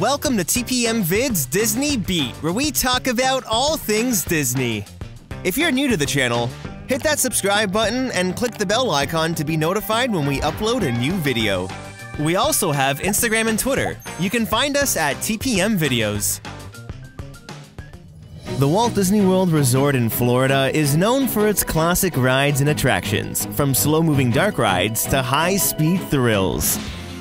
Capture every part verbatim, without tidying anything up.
Welcome to T P M Vids Disney Beat, where we talk about all things Disney. If you're new to the channel, hit that subscribe button and click the bell icon to be notified when we upload a new video. We also have Instagram and Twitter. You can find us at T P M Videos. The Walt Disney World Resort in Florida is known for its classic rides and attractions, from slow-moving dark rides to high-speed thrills.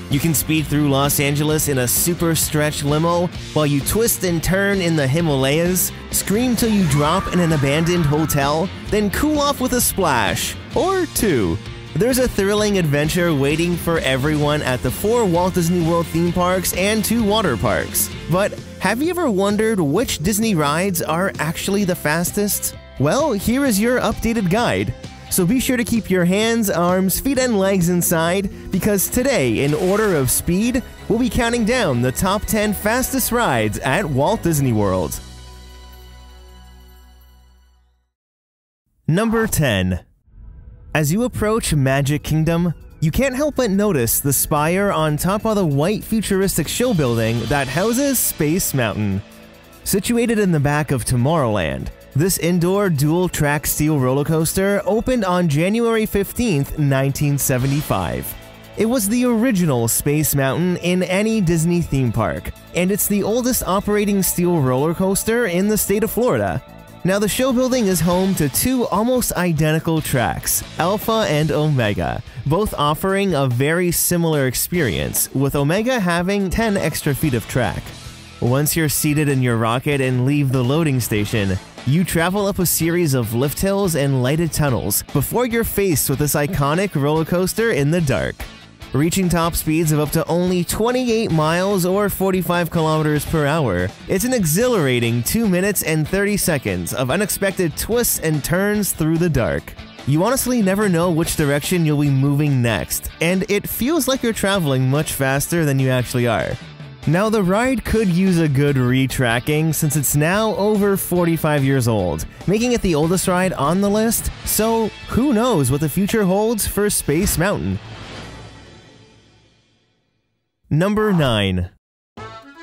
You can speed through Los Angeles in a super-stretch limo while you twist and turn in the Himalayas, scream till you drop in an abandoned hotel, then cool off with a splash, or two. There's a thrilling adventure waiting for everyone at the four Walt Disney World theme parks and two water parks. But have you ever wondered which Disney rides are actually the fastest? Well, here is your updated guide. So be sure to keep your hands, arms, feet, and legs inside, because today, in order of speed, we'll be counting down the top ten fastest rides at Walt Disney World. Number ten. As you approach Magic Kingdom, you can't help but notice the spire on top of the white futuristic show building that houses Space Mountain. Situated in the back of Tomorrowland, this indoor dual-track steel roller coaster opened on January fifteenth, nineteen seventy-five. It was the original Space Mountain in any Disney theme park, and it's the oldest operating steel roller coaster in the state of Florida. Now, the show building is home to two almost identical tracks, Alpha and Omega, both offering a very similar experience, with Omega having ten extra feet of track. Once you're seated in your rocket and leave the loading station, you travel up a series of lift hills and lighted tunnels before you're faced with this iconic roller coaster in the dark. Reaching top speeds of up to only twenty-eight miles or forty-five kilometers per hour, it's an exhilarating two minutes and thirty seconds of unexpected twists and turns through the dark. You honestly never know which direction you'll be moving next, and it feels like you're traveling much faster than you actually are. Now, the ride could use a good retracking, since it's now over forty-five years old, making it the oldest ride on the list, so who knows what the future holds for Space Mountain. Number nine.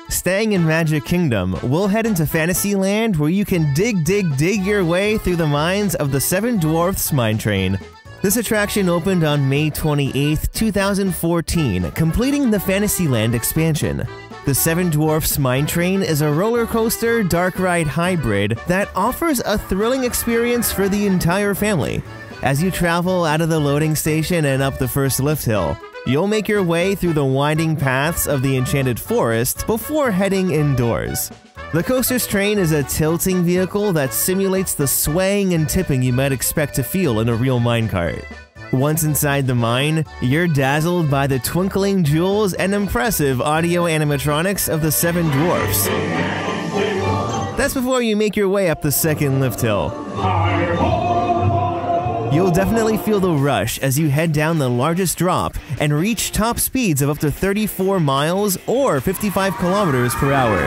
Staying in Magic Kingdom, we'll head into Fantasyland, where you can dig dig dig your way through the mines of the Seven Dwarfs Mine Train. This attraction opened on May twenty-eighth, two thousand fourteen, completing the Fantasyland expansion. The Seven Dwarfs Mine Train is a roller coaster dark ride hybrid that offers a thrilling experience for the entire family. As you travel out of the loading station and up the first lift hill, you'll make your way through the winding paths of the Enchanted Forest before heading indoors. The coaster's train is a tilting vehicle that simulates the swaying and tipping you might expect to feel in a real minecart. Once inside the mine, you're dazzled by the twinkling jewels and impressive audio animatronics of the Seven Dwarfs. That's before you make your way up the second lift hill. You'll definitely feel the rush as you head down the largest drop and reach top speeds of up to thirty-four miles or fifty-five kilometers per hour.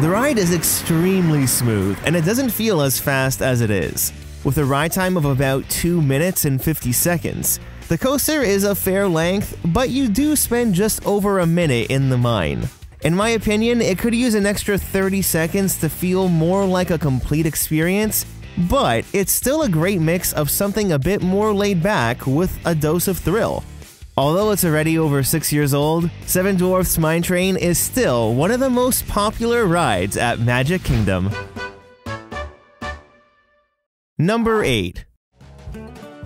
The ride is extremely smooth, and it doesn't feel as fast as it is. With a ride time of about two minutes and fifty seconds, the coaster is a fair length, but you do spend just over a minute in the mine. In my opinion, it could use an extra thirty seconds to feel more like a complete experience, but it's still a great mix of something a bit more laid back with a dose of thrill. Although it's already over six years old, Seven Dwarfs Mine Train is still one of the most popular rides at Magic Kingdom. Number eight.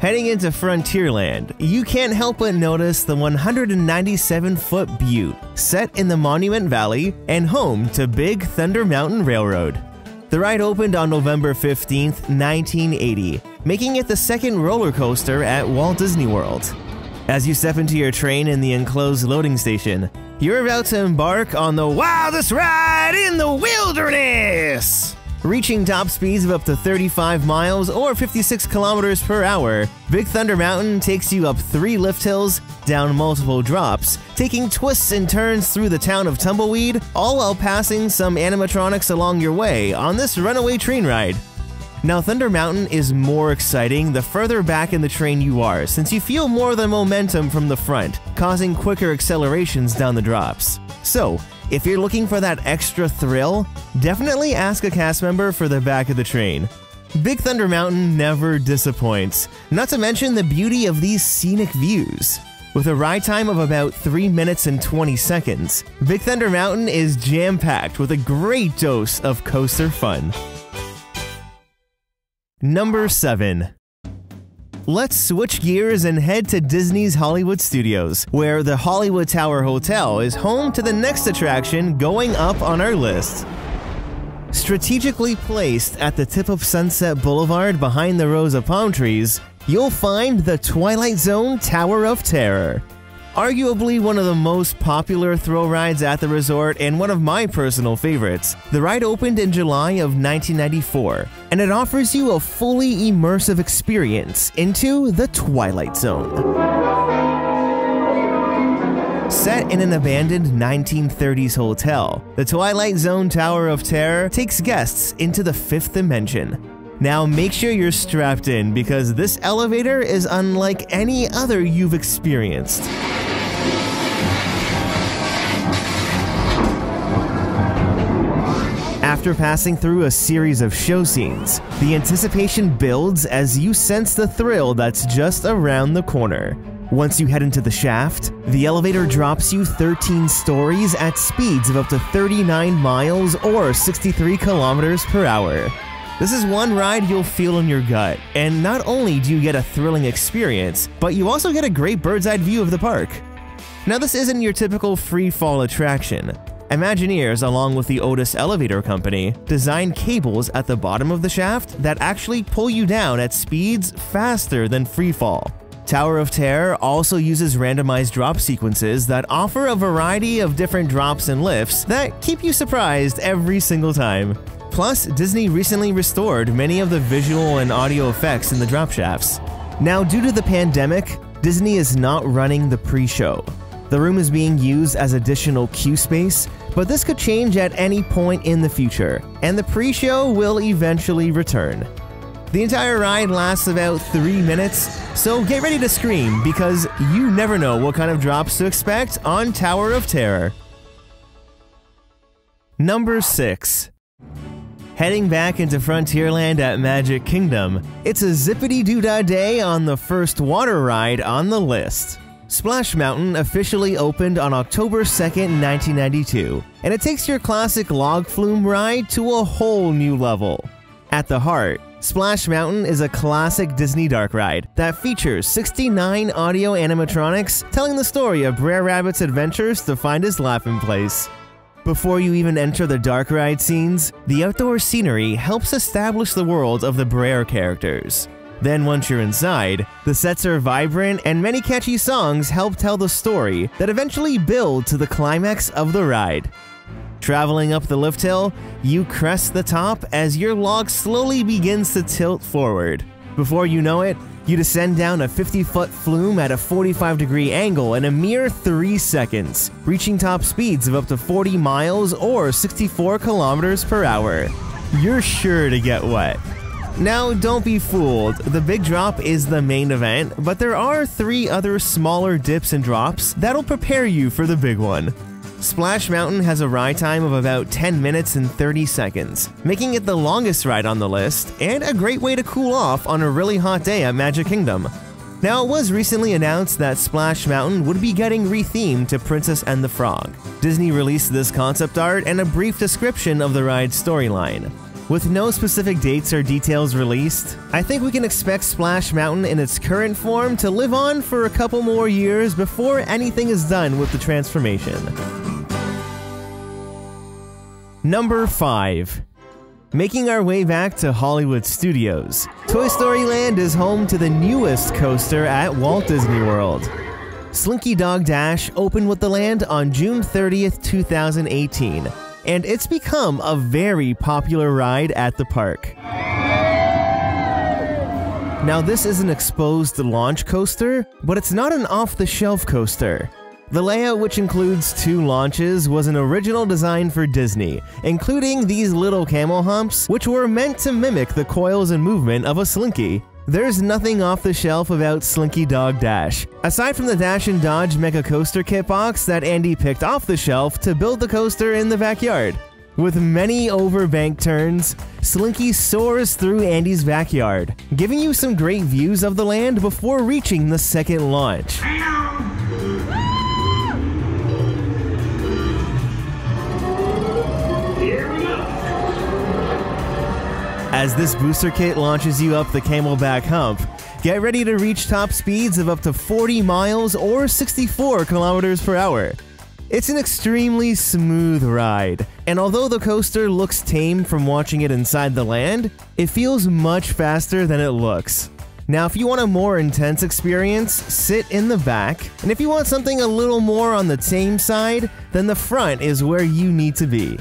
Heading into Frontierland, you can't help but notice the one hundred ninety-seven foot butte set in the Monument Valley and home to Big Thunder Mountain Railroad. The ride opened on November fifteenth, nineteen eighty, making it the second roller coaster at Walt Disney World. As you step into your train in the enclosed loading station, you're about to embark on the wildest ride in the wilderness! Reaching top speeds of up to thirty-five miles or fifty-six kilometers per hour, Big Thunder Mountain takes you up three lift hills, down multiple drops, taking twists and turns through the town of Tumbleweed, all while passing some animatronics along your way on this runaway train ride. Now, Thunder Mountain is more exciting the further back in the train you are, since you feel more of the momentum from the front, causing quicker accelerations down the drops. So, If you're looking for that extra thrill, definitely ask a cast member for the back of the train. Big Thunder Mountain never disappoints, not to mention the beauty of these scenic views. With a ride time of about three minutes and twenty seconds, Big Thunder Mountain is jam-packed with a great dose of coaster fun. Number seven. Let's switch gears and head to Disney's Hollywood Studios, where the Hollywood Tower Hotel is home to the next attraction going up on our list. Strategically placed at the tip of Sunset Boulevard behind the rows of palm trees, you'll find the Twilight Zone Tower of Terror. Arguably one of the most popular thrill rides at the resort and one of my personal favorites, the ride opened in July of nineteen ninety-four, and it offers you a fully immersive experience into the Twilight Zone. Set in an abandoned nineteen thirties hotel, the Twilight Zone Tower of Terror takes guests into the fifth dimension. Now make sure you're strapped in, because this elevator is unlike any other you've experienced. After passing through a series of show scenes, the anticipation builds as you sense the thrill that's just around the corner. Once you head into the shaft, the elevator drops you thirteen stories at speeds of up to thirty-nine miles or sixty-three kilometers per hour. This is one ride you'll feel in your gut, and not only do you get a thrilling experience, but you also get a great bird's-eye view of the park. Now this isn't your typical free-fall attraction. Imagineers, along with the Otis Elevator Company, designed cables at the bottom of the shaft that actually pull you down at speeds faster than free-fall. Tower of Terror also uses randomized drop sequences that offer a variety of different drops and lifts that keep you surprised every single time. Plus, Disney recently restored many of the visual and audio effects in the drop shafts. Now, due to the pandemic, Disney is not running the pre-show. The room is being used as additional queue space, but this could change at any point in the future, and the pre-show will eventually return. The entire ride lasts about three minutes, so get ready to scream, because you never know what kind of drops to expect on Tower of Terror. Number six. Heading back into Frontierland at Magic Kingdom, it's a zippity-doo-dah day on the first water ride on the list. Splash Mountain officially opened on October second, nineteen ninety-two, and it takes your classic log flume ride to a whole new level. At the heart, Splash Mountain is a classic Disney dark ride that features sixty-nine audio animatronics telling the story of Brer Rabbit's adventures to find his laughing place. Before you even enter the dark ride scenes, the outdoor scenery helps establish the world of the Brer characters. Then once you're inside, the sets are vibrant and many catchy songs help tell the story that eventually build to the climax of the ride. Traveling up the lift hill, you crest the top as your log slowly begins to tilt forward. Before you know it, you descend down a fifty-foot flume at a forty-five degree angle in a mere three seconds, reaching top speeds of up to forty miles or sixty-four kilometers per hour. You're sure to get wet. Now, don't be fooled, the big drop is the main event, but there are three other smaller dips and drops that'll prepare you for the big one. Splash Mountain has a ride time of about ten minutes and thirty seconds, making it the longest ride on the list and a great way to cool off on a really hot day at Magic Kingdom. Now, it was recently announced that Splash Mountain would be getting rethemed to Princess and the Frog. Disney released this concept art and a brief description of the ride's storyline. With no specific dates or details released, I think we can expect Splash Mountain in its current form to live on for a couple more years before anything is done with the transformation. Number five. Making our way back to Hollywood Studios, Toy Story Land is home to the newest coaster at Walt Disney World. Slinky Dog Dash opened with the land on June thirtieth, two thousand eighteen, and it's become a very popular ride at the park. Now, this is an exposed launch coaster, but it's not an off-the-shelf coaster. The layout, which includes two launches, was an original design for Disney, including these little camel humps, which were meant to mimic the coils and movement of a slinky. There's nothing off the shelf about Slinky Dog Dash. Aside from the Dash and Dodge Mecha Coaster kit box that Andy picked off the shelf to build the coaster in the backyard. With many overbank turns, Slinky soars through Andy's backyard, giving you some great views of the land before reaching the second launch. As this booster kit launches you up the Camelback Hump, get ready to reach top speeds of up to forty miles or sixty-four kilometers per hour. It's an extremely smooth ride, and although the coaster looks tame from watching it inside the land, it feels much faster than it looks. Now, if you want a more intense experience, sit in the back, and if you want something a little more on the tame side, then the front is where you need to be.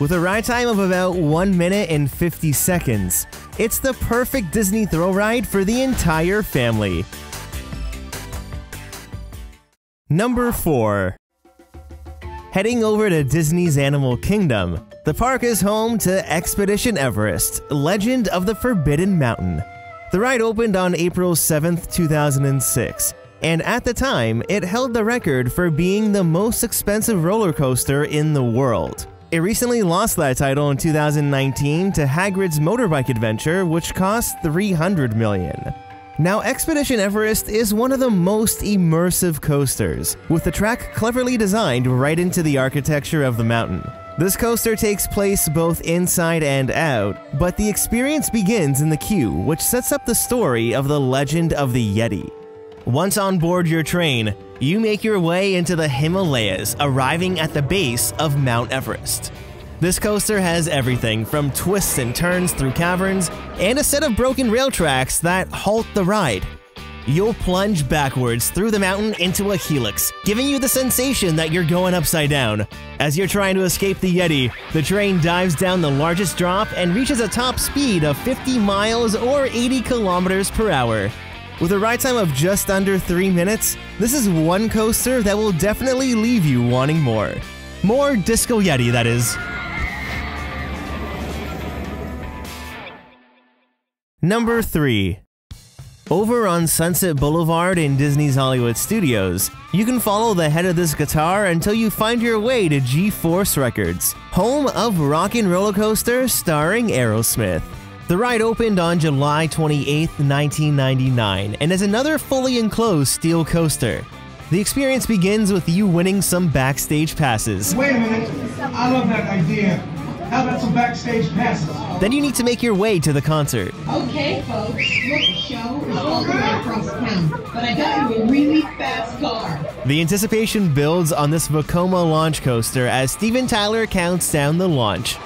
With a ride time of about one minute and fifty seconds, it's the perfect Disney thrill ride for the entire family. Number four. Heading over to Disney's Animal Kingdom, the park is home to Expedition Everest, Legend of the Forbidden Mountain. The ride opened on April seventh, two thousand six, and at the time, it held the record for being the most expensive roller coaster in the world. It recently lost that title in two thousand nineteen to Hagrid's Motorbike Adventure, which cost three hundred million dollars. Now, Expedition Everest is one of the most immersive coasters, with the track cleverly designed right into the architecture of the mountain. This coaster takes place both inside and out, but the experience begins in the queue, which sets up the story of the legend of the Yeti. Once on board your train, you make your way into the Himalayas, arriving at the base of Mount Everest. This coaster has everything from twists and turns through caverns and a set of broken rail tracks that halt the ride. You'll plunge backwards through the mountain into a helix, giving you the sensation that you're going upside down. As you're trying to escape the Yeti, the train dives down the largest drop and reaches a top speed of fifty miles or eighty kilometers per hour. With a ride time of just under three minutes, this is one coaster that will definitely leave you wanting more. More Disco Yeti, that is. Number three. Over on Sunset Boulevard in Disney's Hollywood Studios, you can follow the head of this guitar until you find your way to G-Force Records, home of Rockin' Roller Coaster starring Aerosmith. The ride opened on July twenty-eighth, nineteen ninety-nine, and is another fully enclosed steel coaster. The experience begins with you winning some backstage passes. Wait a minute, I love that idea. How about some backstage passes? Then you need to make your way to the concert. Okay, folks, the show is all the way across town, but I got you a really fast car. The anticipation builds on this Vekoma launch coaster as Steven Tyler counts down the launch.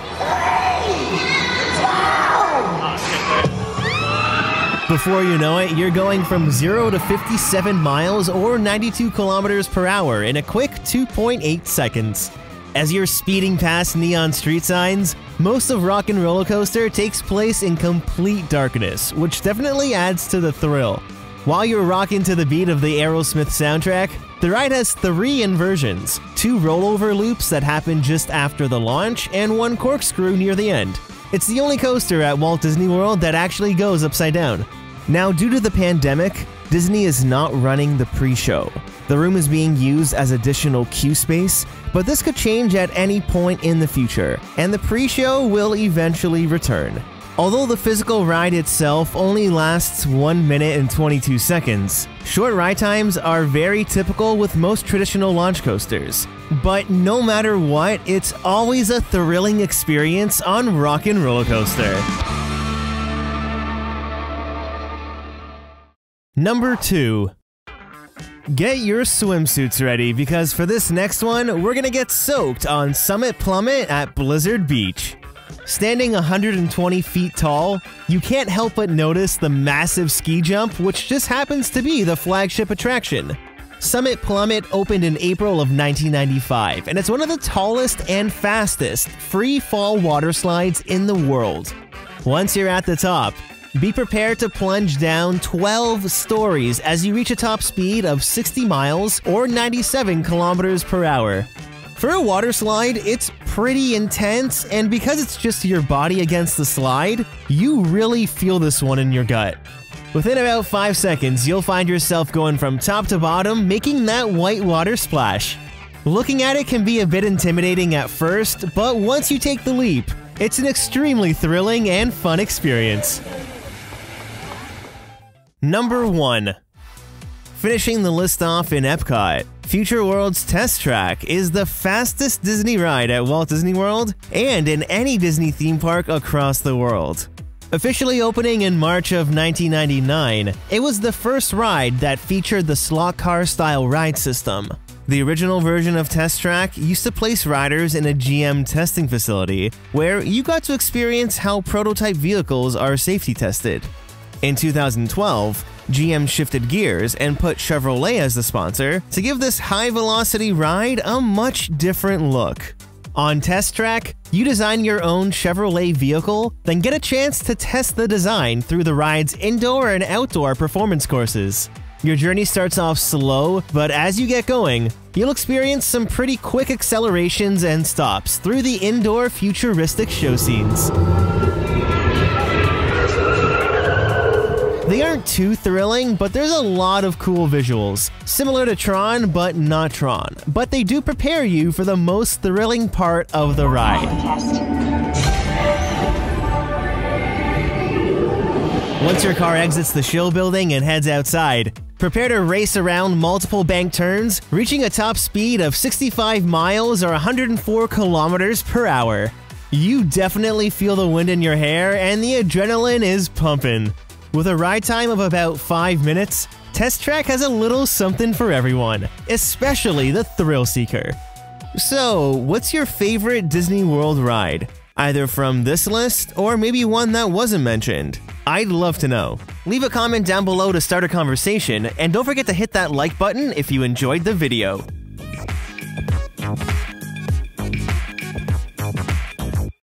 Before you know it, you're going from zero to fifty-seven miles or ninety-two kilometers per hour in a quick two point eight seconds. As you're speeding past neon street signs, most of Rockin' Roller Coaster takes place in complete darkness, which definitely adds to the thrill. While you're rocking to the beat of the Aerosmith soundtrack, the ride has three inversions, two rollover loops that happen just after the launch, and one corkscrew near the end. It's the only coaster at Walt Disney World that actually goes upside down. Now, due to the pandemic, Disney is not running the pre-show. The room is being used as additional queue space, but this could change at any point in the future, and the pre-show will eventually return. Although the physical ride itself only lasts one minute and twenty-two seconds, short ride times are very typical with most traditional launch coasters. But no matter what, it's always a thrilling experience on Rockin' Roller Coaster. Number two. Get your swimsuits ready, because for this next one, we're gonna get soaked on Summit Plummet at Blizzard Beach. Standing one hundred twenty feet tall, you can't help but notice the massive ski jump, which just happens to be the flagship attraction. Summit Plummet opened in April of nineteen ninety-five, and it's one of the tallest and fastest free-fall water slides in the world. Once you're at the top, be prepared to plunge down twelve stories as you reach a top speed of sixty miles or ninety-seven kilometers per hour. For a water slide, it's pretty intense, and because it's just your body against the slide, you really feel this one in your gut. Within about five seconds, you'll find yourself going from top to bottom, making that white water splash. Looking at it can be a bit intimidating at first, but once you take the leap, it's an extremely thrilling and fun experience. Number one. Finishing the list off in Epcot, Future World's Test Track is the fastest Disney ride at Walt Disney World and in any Disney theme park across the world. Officially opening in March of nineteen ninety-nine, it was the first ride that featured the slot car-style ride system. The original version of Test Track used to place riders in a G M testing facility, where you got to experience how prototype vehicles are safety tested. In two thousand twelve, G M shifted gears and put Chevrolet as the sponsor to give this high-velocity ride a much different look. On Test Track, you design your own Chevrolet vehicle, then get a chance to test the design through the ride's indoor and outdoor performance courses. Your journey starts off slow, but as you get going, you'll experience some pretty quick accelerations and stops through the indoor futuristic show scenes. They aren't too thrilling, but there's a lot of cool visuals, similar to Tron but not Tron, but they do prepare you for the most thrilling part of the ride. Once your car exits the show building and heads outside, prepare to race around multiple bank turns, reaching a top speed of sixty-five miles or one hundred four kilometers per hour. You definitely feel the wind in your hair and the adrenaline is pumping. With a ride time of about five minutes, Test Track has a little something for everyone, especially the thrill seeker. So, what's your favorite Disney World ride? Either from this list or maybe one that wasn't mentioned? I'd love to know. Leave a comment down below to start a conversation, and don't forget to hit that like button if you enjoyed the video.